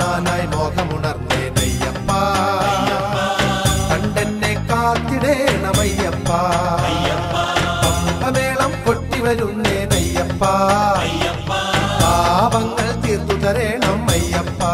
தானாய் மோகமுணர்ந்தேன் ஐயப்பா கண்டென்னை காத்திடே நமையப்பா பம்பமேளம் கொட்டி വരുന്നேன் ஐயப்பா பாவங்கள் தீர்த்து தரேனம் ஐயப்பா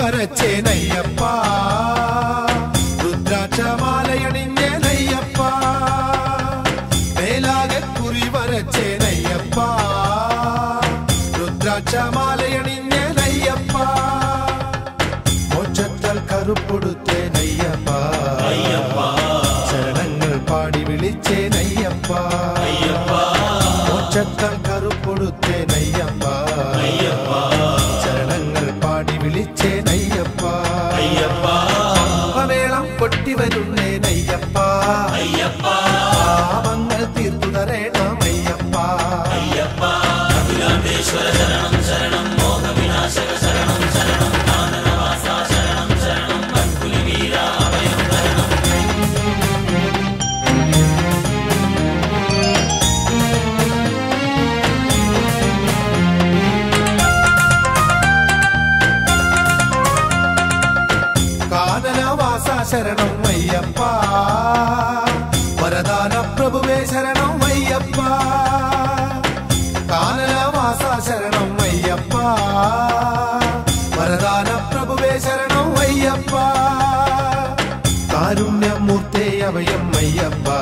वरचे नय्यप्पा रुद्राक्ष मालयणिंजे नय्यप्पा मेलागे कुरी वरचे नय्यप्पा रुद्राक्ष मालयणिंजे नय्यप्पा मोचत्तल करुप्पुडुत्ते नय्यप्पा अय्यप्पा शरणंगल पाडि विलिचे नय्यप्पा अय्यप्पा मोचत्तल करुप्पुडुत्ते नय्यप्पा अय्यप्पा ஐயப்பா ஐயப்பா பம்பமேளம் கொட்டி வருன்னேன் ஐயப்பா ஐயப்பா பாவங்கள் தீர்த்து தரேனம் ஐயப்பா ஐயப்பா அபிராமேஸ்வர சரணம் சரணம் மோக விநாசக சரணம் சரணம் ஆனந்தவாசா சரணம் சரணம் பத்குலி வீரா அபயம் சரணம் शरणं अय्यप्पा वरदान प्रभुवे शरणं अय्यप्पा काननवासा शरणं अय्यप्पा वरदान प्रभुवे शरणं अय्यप्पा कारुण्यमूर्ते अभयं अय्यप्पा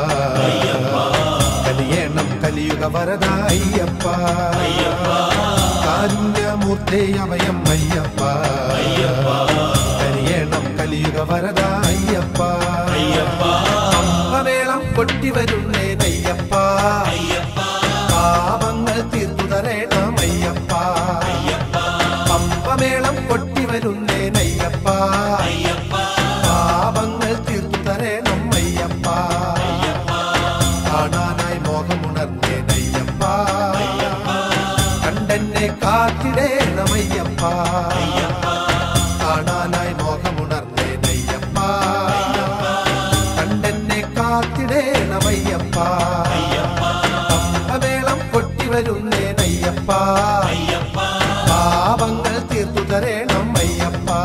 कलियेणं कलियुग वरदा अय्यप्पा कारुण्यमूर्ते अभयं अय्यप्पा कलियेणं कलियुग वरदा ஐயப்பா ஐயப்பா பம்பமேளம் கொட்டி வருன்னேன் ஐயப்பா ஐயப்பா பாவங்கள் தீர்த்து தரேனம் ஐயப்பா ஐயப்பா பம்பமேளம் கொட்டி வருன்னேன் ஐயப்பா ஐயப்பா பாவங்கள் தீர்த்து தரேனம் ஐயப்பா ஐயப்பா தானாய் மோகமுணர்ந்தேன் ஐயப்பா ஐயப்பா கண்டென்னை காத்திடேனம் ஐயப்பா ஐயப்பா தானாய் மோகமுணர்ந்தேன் ஐயப்பா ஐயப்பா பம்பமேளம் கொட்டி வருன்னேன் ஐயப்பா ஐயப்பா பாவங்கள் தீர்த்து தரேனம் ஐயப்பா ஐயப்பா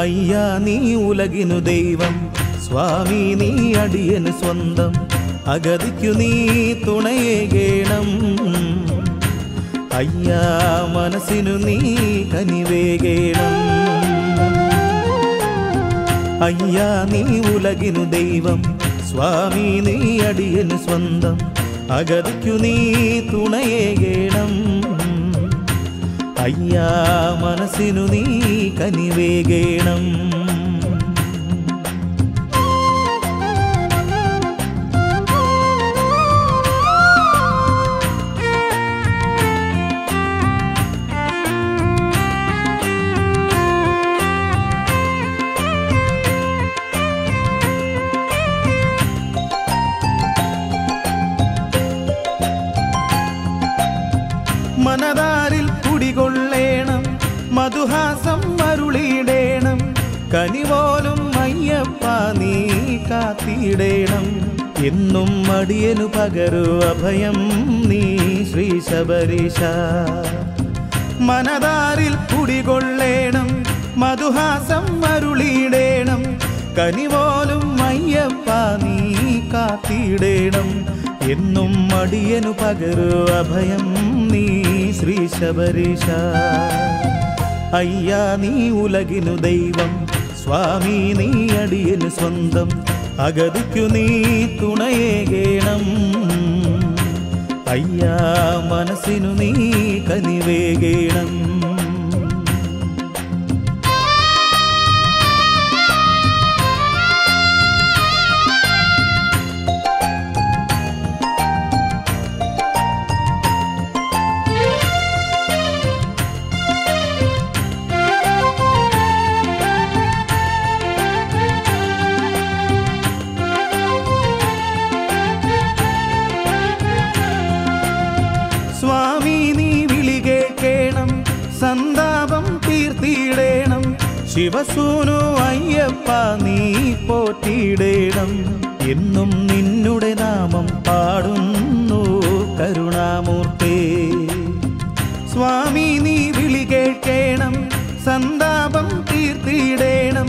अय्या नी उलगिनु दैवम स्वामी नी अडियनु स्वंतम अगतिक्कु नी तुणयेगेणम अय्या मनसिनु नी कनिवेगेणम अय्या नी उलगिनु दैवम स्वामी नी अडियनु स्वंतम अगतिक्कु नी तुणयेगेणम अय्या मनसिनु नी कनिवेगेणम मनदारिल कुडिकोल्लेणम मधुहासम अरुळिडेणम कनिवोलुम अय्यप्पा नी कात्तिडेणम एन्नुम अडियनु पगरु अभयम नी श्री शबरीश मनदारिल कुडिकोल्लेणम मधुहासम अरुळिडेणम कनिवोलुम अय्यप्पा नी कात्तिडेणम എന്നും അടിയനു പകരു അഭയം നീ ശ്രീ ശബരീശ അയ്യാ നീ ഉലഗിനു ദൈവം സ്വാമി നീ അടിയനു സ്വന്തം അഗതിക്കു നീ തുണയേകേണം അയ്യാ മനസ്സിനു നീ കനിവേകേണം संदापम तीर्तीडेणम शिवसूनु अय्यप्पा नी पोट्टिडेणम എന്നും നിന്നുടെ നാമം പാടുന്നു കരുണാമൂർത്തേ സ്വാമി നീ വിളി കേൾക്കണം സംതാപം തീർത്തിടേണം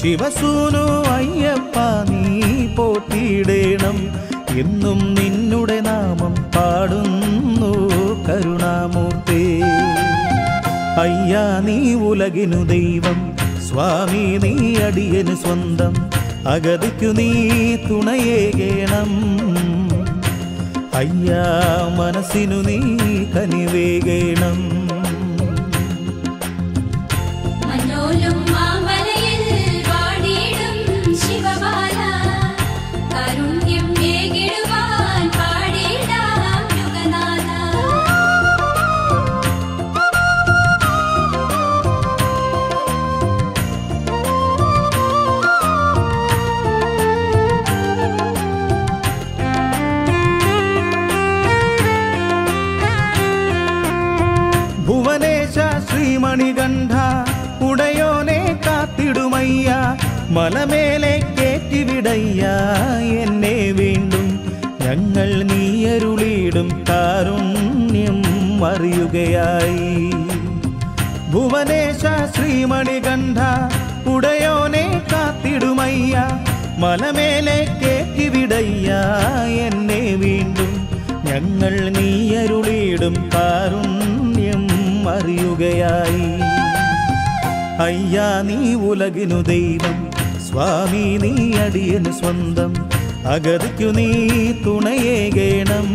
ശിവസൂനു അയ്യപ്പാ നീ പോറ്റിടേണം എന്നും നിന്നുടെ നാമം പാടുന്നു കരുണാമൂർത്തേ अय्या नी उलगिनु दैवम स्वामी नी अडियनु स्वंतम अगतिक्कु नी तुणयेगेणम अय्या मनसिनु नी कनिवेगेणम श्रीमणिगंधा उड़योने कात्तिडुमय्या मलमेले केट्टिविडय्या एन्ने वींडुम ഞങ്ങൾ നീയരുളിടും കാരുണ്യം അറിയുകയായി ഭുവനേശ ശ്രീമണികണ്ഠ ഉടയോനെ കാത്തിടുമയ്യ മലമേലെ കേറ്റിവിടയ്യ എന്നെ വീണ്ടും ഞങ്ങൾ നീയരുളിടും കാരുണ്യം അറിയുകയായി അയ്യാ നീ ഉലഗിനു ദൈവം സ്വാമി നീ അടിയനു സ്വന്തം അഗതിക്കു നീ തുണയേകേണം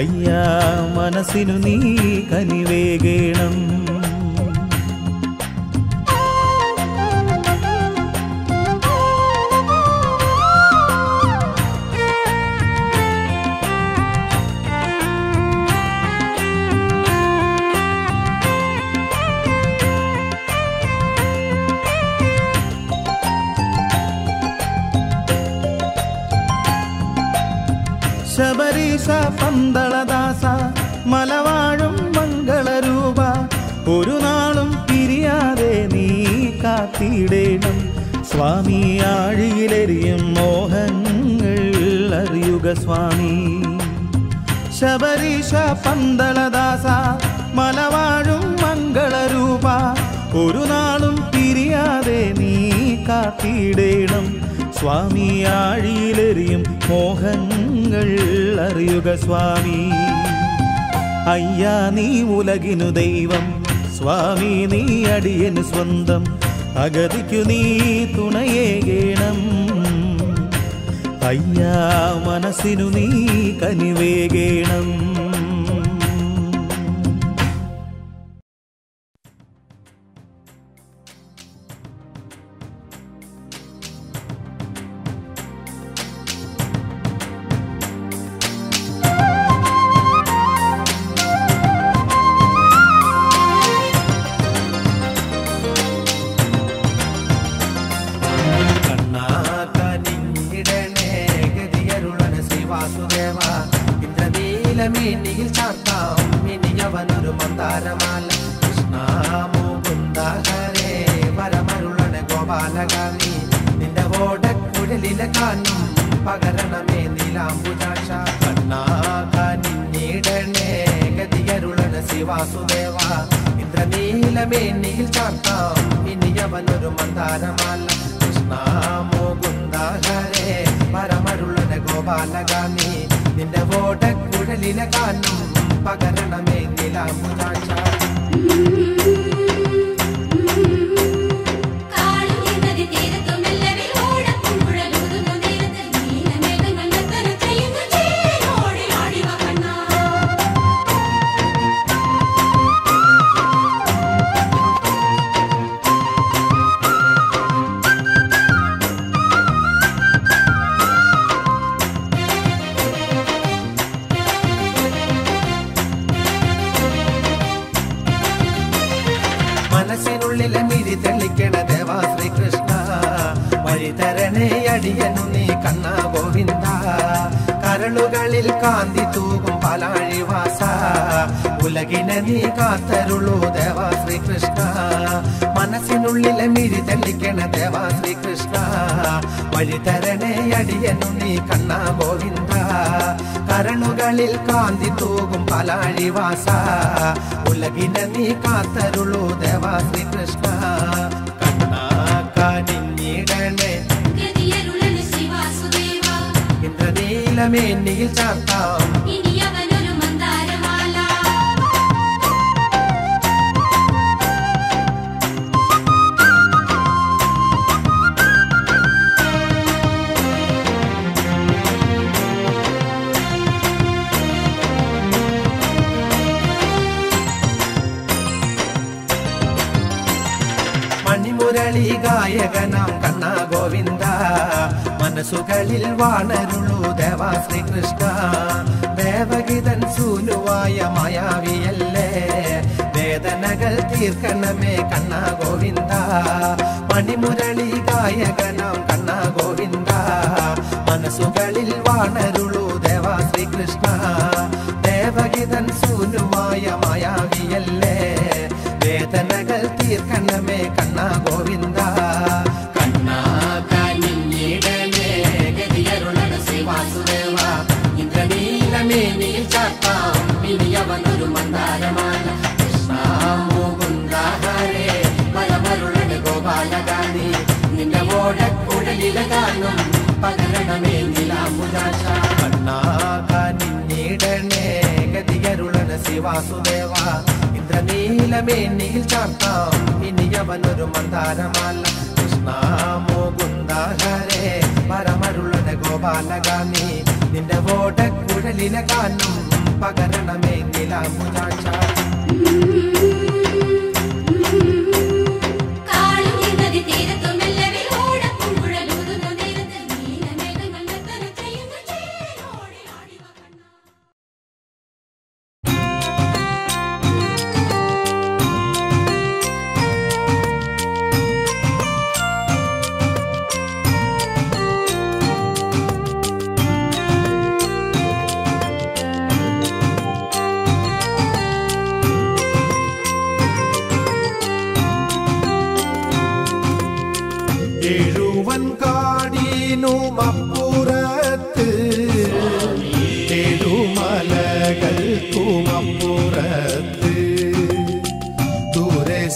അയ്യാ മനസ്സിനു നീ കനിവേകേണം ശബരീശ പന്തളദാസ മലവാഴും മംഗളരൂപ ഒരു നാളും പിരിയാതെ നീ കാത്തിടേണം സ്വാമി ആഴിയിലെറിയും മോഹങ്ങൾ അറിയുക സ്വാമി ശബരീശ പന്തളദാസ മലവാഴും മംഗളരൂപ ഒരു നാളും ആതെ നീ കാത്തിടേണം സ്വാമി, ആഴിയിലെറിയും മോഹങ്ങൾ അറിയുക സ്വാമി. അയ്യാ നീ ഉലകിനു ദൈവം സ്വാമി, നീ അടിയന് സ്വന്തം, അഗതിക്കു നീ തുണയേകേണം. അയ്യാ മനസ്സിനു നീ കനിവേകേണം.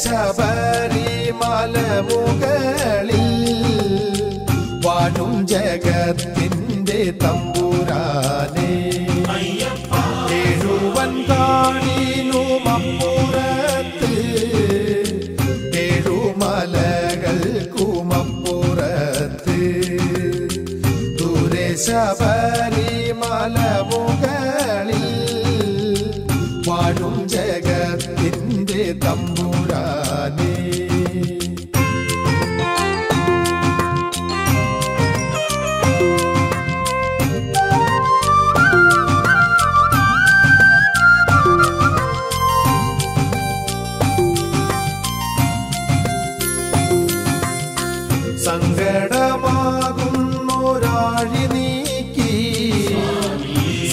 Sabari mala muga ತಂಬೂರಾನೆ ಏಳುವನ್ ಕಾಣೀನು ಮಪ್ಪುರತ್ತು ಏಳು ಮಲಗಲ್ಕು ಮಪ್ಪುರತ್ತು ದೂರೆ ಶಬರಿ ಮಲವುಗಳಿൽ വാഴും ജഗത്തിന്റെ തമ്പുരാനെ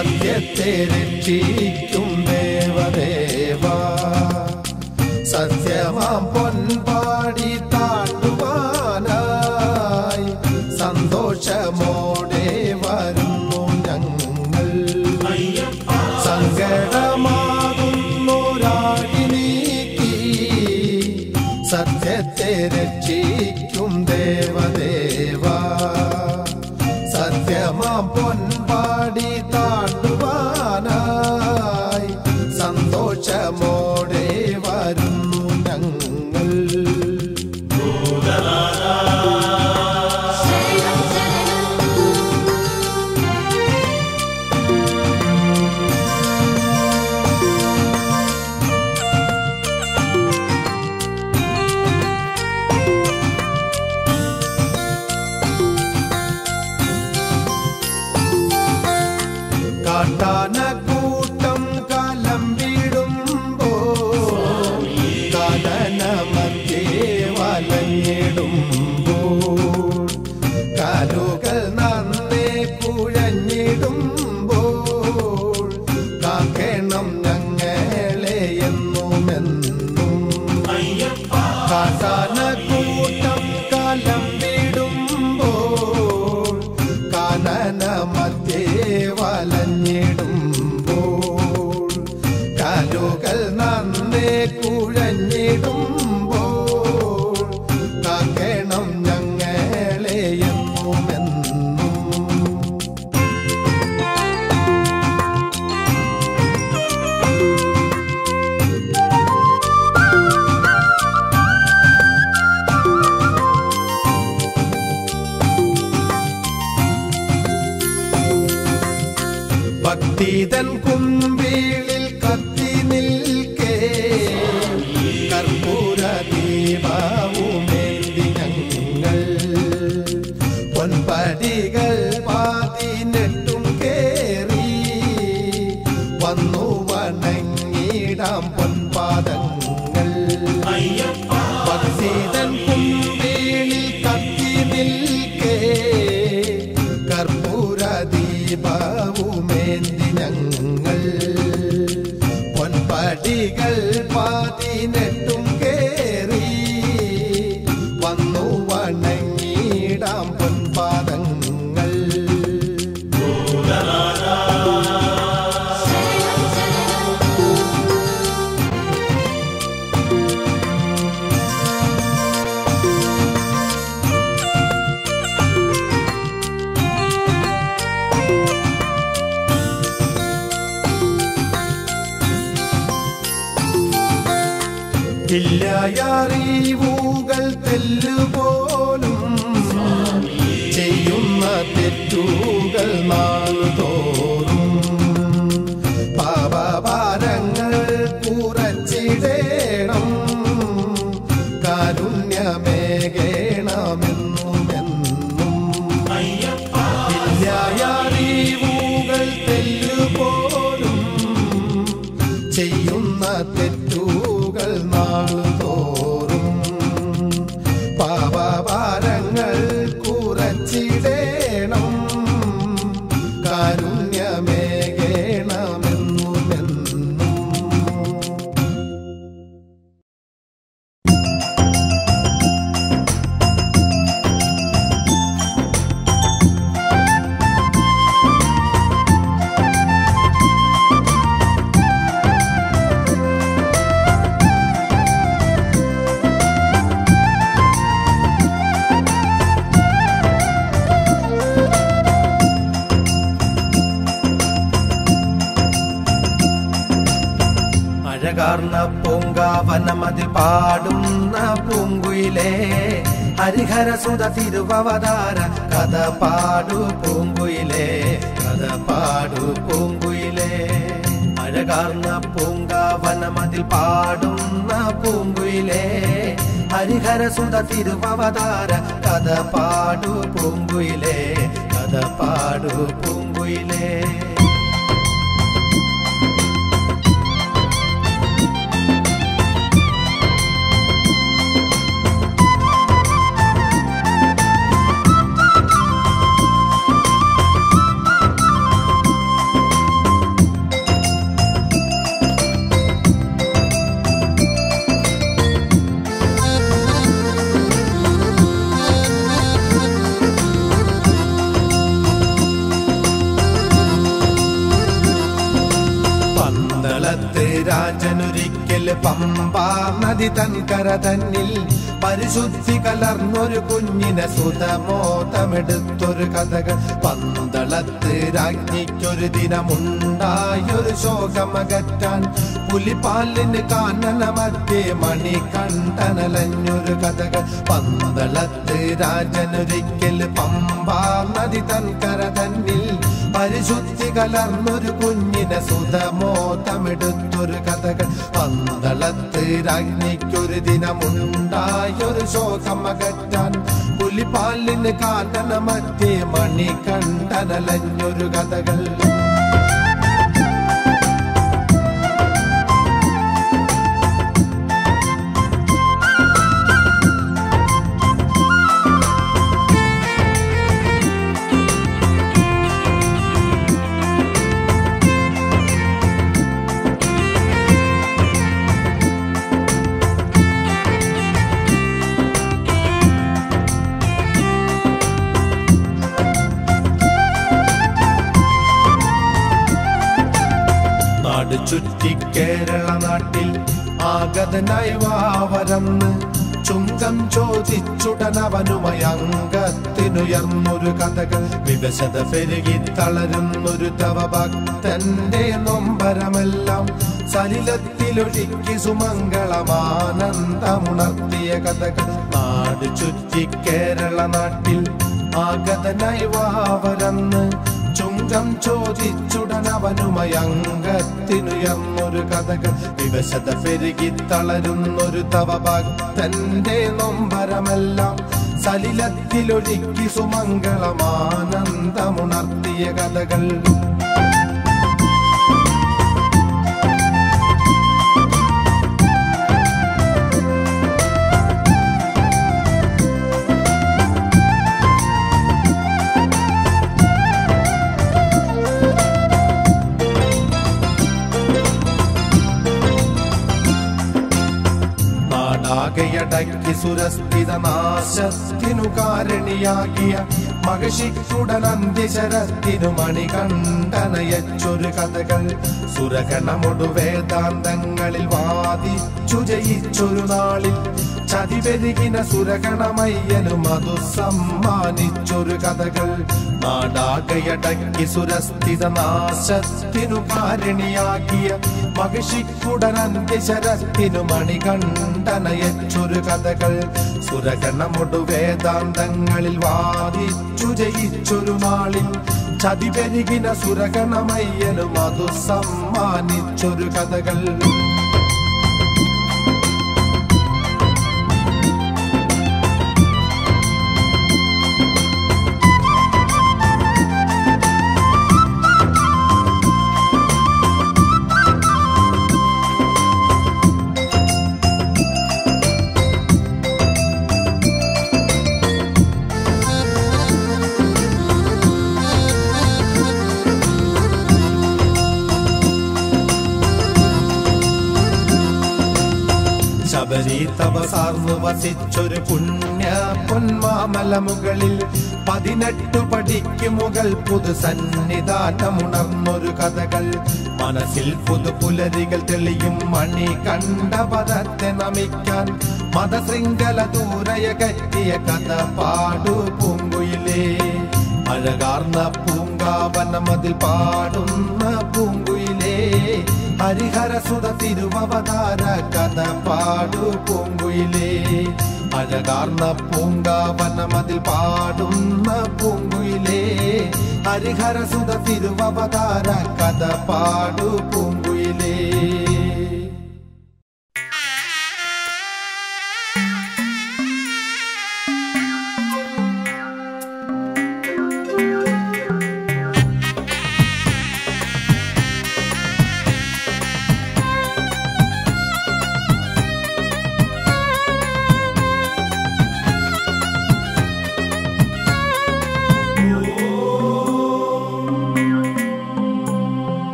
സത്യത്തെ രക്ഷിക്കും ദേവദേവാ സത്യമാം പൊൻപാടി താട്ടുവാനായി സന്തോഷമോടെ വരുന്നു ഞങ്ങൾ. സങ്കടമാകുന്നൊരാടി നീക്കി സത്യത്തെ രക്ഷിക്കും ദേവദേവാ സത്യമാം പൊൻപാടി സന്തോഷമോടെ വരുന്നു ഞങ്ങൾ. കാട്ടാനക്കൂട്ടം കാലം വിടുമ്പോൾ കാനന മധ്യേ വലഞ്ഞിടുമ്പോൾ കാലുകൾ നന്നേ കുഴഞ്ഞിടുമ്പോൾ കാക്കണം ഞങ്ങളെ എന്നുമെന്നും. ഭക്തിതൻ കുമ്പിളിൽ കത്തി നിൽക്കേ കർപ്പൂര ദീപവുമേന്തി ഞങ്ങൾ പൊൻപടികൾ പാതിനെട്ടും കേറി വന്നു വണങ്ങിടാം പൊൻപാദങ്ങൾ. ഭക്തിതൻ കുമ്പിളിൽ കത്തി നിൽക്കേ കർപ്പൂര ദീപവുമേന്തി ഞങ്ങൾ പൊൻപടികൾ പാതിനെട്ടും കേറി വന്നു വണങ്ങിടാം പൊൻപാദങ്ങൾ. ഇല്ലായറിവുകൾ തെല്ലുപോലും ചെയ്യുന്ന തെറ്റുകൾ നാളുതോറും പാപഭാരങ്ങൾ കുറച്ചിടേണം കാരുണ്യമേകേണമെന്നുമെന്നും. ഇല്ലായറിവുകൾ തെല്ലുപോലും ചെയ്യുന്ന തെറ്റുകൾ നാളുതോറും പാപഭാരങ്ങൾ കുറച്ചിടേണം കാരുണ്യം അഴകാർന്ന പൂങ്കാവനമതി പാടുന്ന പൂങ്കുയിലേ, ഹരിഹരസുത തിരുവവതാര കഥ പാടു പൂങ്കുയിലേ, കഥ പാടു പൂങ്കുയിലേ. അഴകാർന്ന പൂങ്കാവനമതി പാടുന്ന പൂങ്കുയിലേ, ഹരിഹരസുത തിരുവവതാര കഥ പാടു പൂങ്കുയിലേ, കഥ പാടു പൂങ്കുയിലേ. രാജനൊരിക്കൽ പമ്പാ നദി തൻ കര തന്നിൽ പരിശുദ്ധി കലർന്നൊരു കുഞ്ഞിനെ സുതമോതമെടുത്തൊരു കഥകൾ. പന്തളത്ത് രാജ്ഞിക്കൊരു ദിനമുണ്ടായൊരു ശോകമകറ്റാൻ പുലിപ്പാലിന് കാനനമധ്യേ മണികണ്ഠനലഞ്ഞൊരു കഥകൾ. പന്തളത്ത് രാജനൊരിക്കൽ പമ്പാ നദി തൻ കര തന്നിൽ പരിശുദ്ധി കലർന്നൊരു കുഞ്ഞിനെ സുതമോതമെടുത്തൊരു കഥകൾ. പന്തളത്ത് രാജ്ഞിക്കൊരു ദിനമുണ്ടായൊരു ശോകമകറ്റാൻ പുലിപ്പാലിന് കാനനമധ്യേ മണികണ്ഠനലഞ്ഞൊരു കഥകൾ. ചുറ്റി കേരള നാട്ടിൽ ആഗതനായി വാവരന്ന് ചുങ്കം ചോദിച്ചുടനവനുമയ അംഗത്തിനുയർന്നൊരു കഥകൾ. വിവശത പെരുകി തളരുന്നൊരു തവ ഭക്തന്റെ നൊമ്പരമെല്ലാം സലിലത്തിലൊഴുക്കി സുമംഗളമാനന്ദമുണർത്തിയ കഥകൾ. നാട് ചുറ്റി കേരള നാട്ടിൽ ആഗതനായി വാവരന്ന് ചുങ്കം ചോദിച്ചുടനവനുമയംഗത്തിനുയർന്നൊരു കഥകൾ. വിവശത പെരുകി തളരുന്നൊരു തവ ഭക്തന്റെ നൊമ്പരമെല്ലാം സലിലത്തിലൊഴുക്കി സുമംഗളമാനന്ദമുണർത്തിയ കഥകൾ. യടക്കി സുരസ്ഥിത നാശത്തിനു കാരണിയാകിയ മഹഷിക്കുടനന്തിശരത്തിനു മണികണ്ഠനയച്ചൊരു കഥകൾ. സുരഗണമൊടു വേദാന്തങ്ങളിൽ വാദിച്ചു ജയിച്ചൊരു നാളിൽ ചതിപെരുകിന സുരഗണമയ്യനു മധു സമ്മാനിച്ചൊരു കഥകൾ. നാടാകയടക്കി സുരസ്ഥിത നാശത്തിനു കാരണിയാകിയ മഹഷിക്കുടനന്തിശരത്തിനു മണികണ്ഠനയച്ചൊരു കഥകൾ. സുരഗണമൊടു വേദാന്തങ്ങളിൽ വാദിച്ചു ജയിച്ചൊരു നാളിൽ ചതിപെരുകിന സുരഗണമയ്യനു മധു സമ്മാനിച്ചൊരു കഥകൾ. ശബരി തപസാർന്നു വസിച്ചൊരു പുണ്യ പൊന്മാമല മുകളിൽ 18 പടിക്ക് മുകൾ പുതു സന്നിധാനമുണർന്നൊരു കഥകൾ. മനസ്സിൽ പുതു പുലരികൾ തെളിയും മണി കണ്ട പദത്തെ നമിക്കാൻ മതശൃംഖല ദൂരയകറ്റിയ കഥ പാടു പൂങ്കുയിലേ. അഴകാർന്ന പൂങ്കാവനമതിൽ പാടുന്ന പൂങ്കുയിലേ, हरिहर सुध तिरुववतार कद पाडु पूंगुइले अळगार्न्न पूंगावनमतिल पाडुन्न पूंगुइले हरिहर सुध तिरुववतार कद पाडु पूंगुइले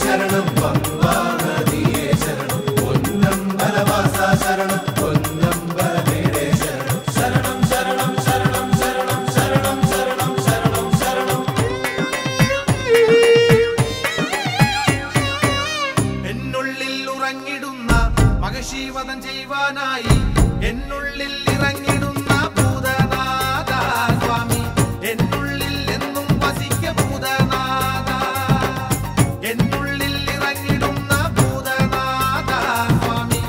शरणं पंबा नदिये शरणं पोन्नम बलवासा। വശീവദം ചെയ്യുവാനായി എന്നുള്ളിൽ ഇറങ്ങിടുന്ന ഭൂതനാഥ സ്വാമി, എന്നുള്ളിൽ എന്നും വസിക്ക ഭൂതനാഥ, എന്നുള്ളിൽ ഇറങ്ങിടുന്ന ഭൂതനാഥ സ്വാമി,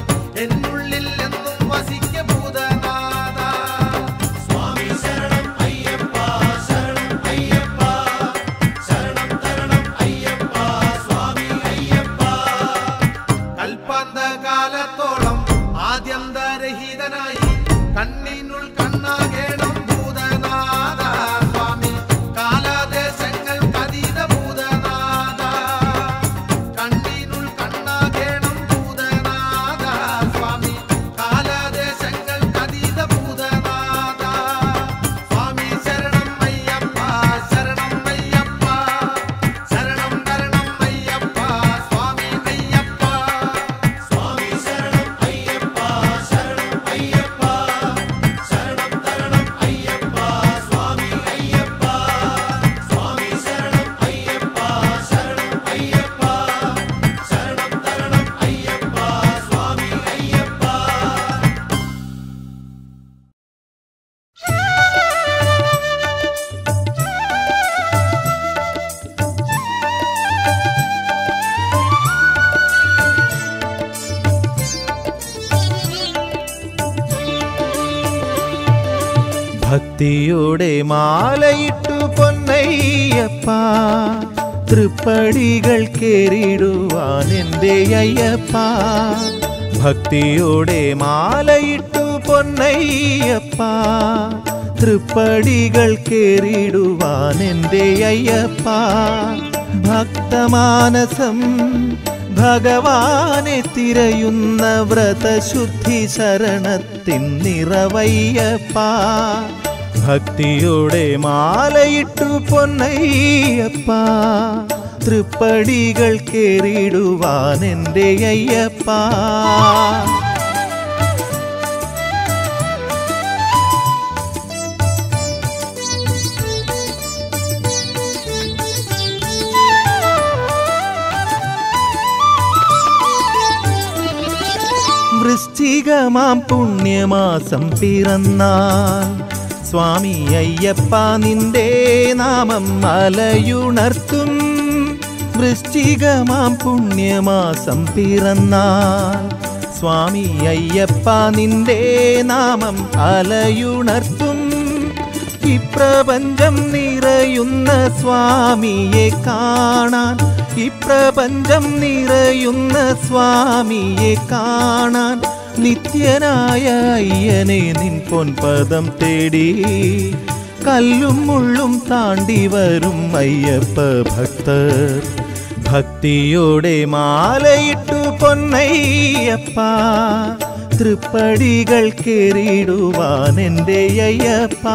എന്നുള്ളിൽ എന്നും വസിക്ക ഭൂതനാഥ സ്വാമി. ശരണം അയ്യപ്പ, ശരണം അയ്യപ്പ, ശരണം തരണം അയ്യപ്പ സ്വാമി അയ്യപ്പ. കൽപ്പാന്ത കാലത്തോളം ആദ്യന്തരഹിതനായി കണ്ണിനുൾ കണ്ണാകേണം ഭൂതനാഥ സ്വാമി, കാലദേശങ്ങൾക്ക് അതീത ഭൂതനാഥ, കണ്ണിനുൾ കണ്ണാകേണം ഭൂതനാഥ സ്വാമി, കാലദേശങ്ങൾക്ക് അതീത ഭൂതനാഥ സ്വാമി. ശരണം അയ്യപ്പ, ശരണം അയ്യപ്പ, ശരണം തരണം അയ്യപ്പ സ്വാമി അയ്യപ്പ സ്വാമി. ശരണം അയ്യപ്പ, ശരണം അയ്യപ്പ, ശരണം തരണം അയ്യപ്പ സ്വാമി അയ്യപ്പ സ്വാമി. ശരണം അയ്യപ്പ, ശരണം അയ്യപ്പ, ശരണം തരണം അയ്യപ്പ സ്വാമി അയ്യപ്പ. ഭക്തിയുടെ മാലയിട്ടു പൊന്നയ്യപ്പ, തൃപ്പടികൾ കേറിടുവാൻ എൻ്റെ അയ്യപ്പ. ഭക്തിയുടെ മാലയിട്ടു പൊന്നയ്യപ്പ, തൃപ്പടികൾ കേറിടുവാൻ എൻ്റെ അയ്യപ്പ. ഭക്തമാനസം ഭഗവാനെ തിരയുന്ന വ്രതശുദ്ധി ശരണത്തിൻ നിറവയ്യപ്പ. ഭക്തിയുടെ മാലയിട്ടു പൊന്നയ്യപ്പ, തൃപ്പടികൾ കേറിടുവാൻ എൻ്റെ അയ്യപ്പ. വൃശ്ചികമാം പുണ്യമാസം പിറന്നാൽ സ്വാമി അയ്യപ്പ നിന്റെ നാമം മലയുണർത്തും. വൃശ്ചികമാം പുണ്യമാസം പിറന്നാൽ സ്വാമി അയ്യപ്പ നിന്റെ നാമം അലയുണർത്തും. ഇപ്രപഞ്ചം നിറയുന്ന സ്വാമിയെ കാണാൻ, ഇപ്രപഞ്ചം നിറയുന്ന സ്വാമിയെ കാണാൻ നിത്യനായ അയ്യനെ നിൻ പൊൻപദം തേടി കല്ലും മുള്ളും താണ്ടി വരും അയ്യപ്പ ഭക്തർ. ഭക്തിയോടെ മാലയിട്ടു പൊന്നയ്യപ്പ, തൃപ്പടികൾ കേറിടുവാൻ എൻ്റെ അയ്യപ്പ.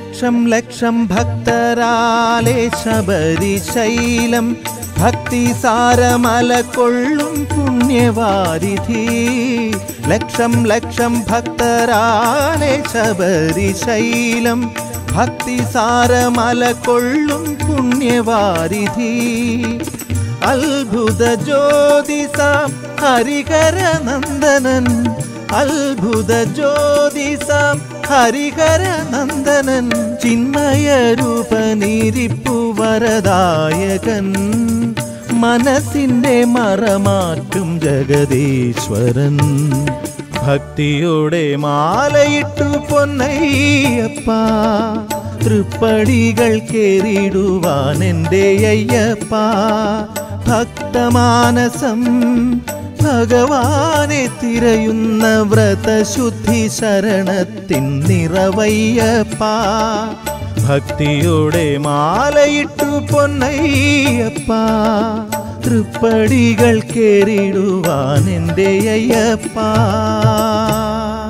ലക്ഷം ലക്ഷം ഭക്തരാലേ ശബരിശൈലം, ഭക്തിസാരമലക്കൊള്ളും പുണ്യവാരിധി. ലക്ഷം ലക്ഷം ഭക്തരാലേ ശബരിശൈലം, ഭക്തിസാരമലക്കൊള്ളും പുണ്യവാരിധി. അത്ഭുത ജ്യോതിസ ഹരികരനന്ദനൻ, അത്ഭുത ജ്യോതിസ ഹരിഹരനന്ദനൻ, ചിന്മയരൂപനിരിപ്പു വരദായകൻ, മനസ്സിൻ്റെ മറമാറ്റും ജഗദീശ്വരൻ. ഭക്തിയോടെ മാലയിട്ടു പൊന്നയ്യപ്പ, തൃപ്പടികൾ കേറിടുവാൻ എൻ്റെ അയ്യപ്പ. ഭക്തമാനസം ഭഗവാനെ തിരയുന്ന വ്രതശുദ്ധി ശരണത്തിൻ നിറവയ്യപ്പ. ഭക്തിയോടെ മാലയിട്ടു പൊന്നയ്യപ്പ, തൃപ്പടികൾ കേറിടുവാൻ എൻ്റെ അയ്യപ്പ.